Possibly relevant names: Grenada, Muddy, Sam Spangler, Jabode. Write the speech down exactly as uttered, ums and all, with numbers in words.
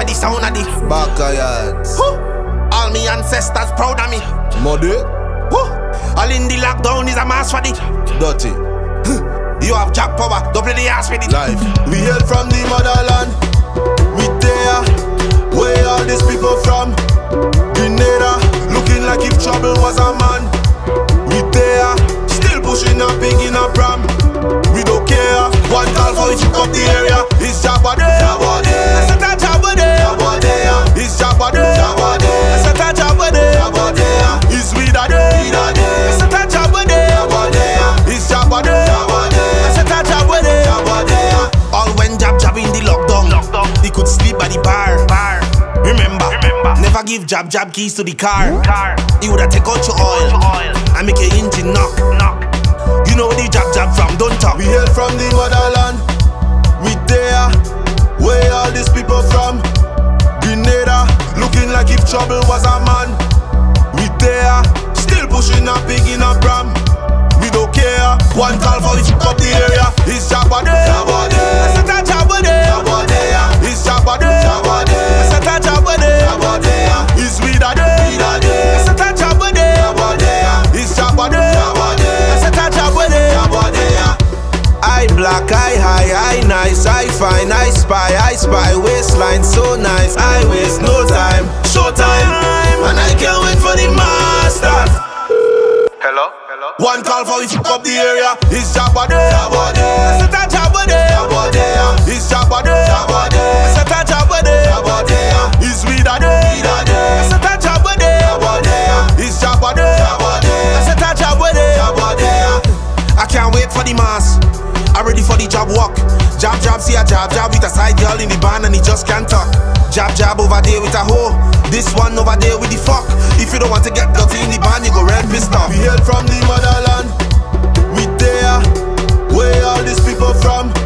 enjoy the sound of the backyards. All me ancestors proud of me. Muddy. All in the lockdown is a mass for the dirty. You have jack power, don't play the ass with it. Life. We hail from the motherland. We there, where all these people from? Grenada, looking like if trouble was a man. We there, still pushing a pig in a pram. We don't care, one call for it, you up the area. It's Jabode, Jabode. I said that Jabode, Jabode. It's Jabode, Jabode. I said that Jabode, Jabode. It's we that day, we that day. I said that Jabode, Jabode. It's Jabode, Jabode. I said that Jabode, Jabode. All when jab jab in the lockdown, lockdown. They could sleep at the bar, bar. Remember, remember, never give jab jab keys to the car. Car. You woulda take out your oil, oil, and make your engine knock, knock. You know where the jab jab from? Don't talk. We hail from the motherland. We there, where all these people from? Grenada, looking like if trouble was a man. We there, still pushing a pig in a pram. We don't care. One call for each up the area. It's Jabode, Jabode. I said that Jabode, Jabode. It's Jabode, Jabode. I said that Jabode, Jabode. It's we that day, we that day. I said that Jabode, Jabode. It's Jabode, Jabode. I said that Jabode, Jabode. I black, I high, I nice, I fine, I spy, I spy. Waistline so nice, I waste no time. Showtime, and I can't wait for the masters. Hello? Hello? One call for each up the area. It's Jabode, Jabode. I said that Jabode, Jabode. It's Jabode, Jabode. I said that Jabode, Jabode. It's we that day, we that day. I said that Jabode, Jabode. It's Jabode, Jabode. I said that Jabode, Jabode. I can't wait for the mass. I'm ready for the job walk. Jab jab, see a jab jab with a side girl in the band and he just can't talk. Jab jab over there with a hoe. This one over there with the fuck. If you don't want to get dirty in the band, you go red pissed off. We hail from the motherland. We there, where all these people from?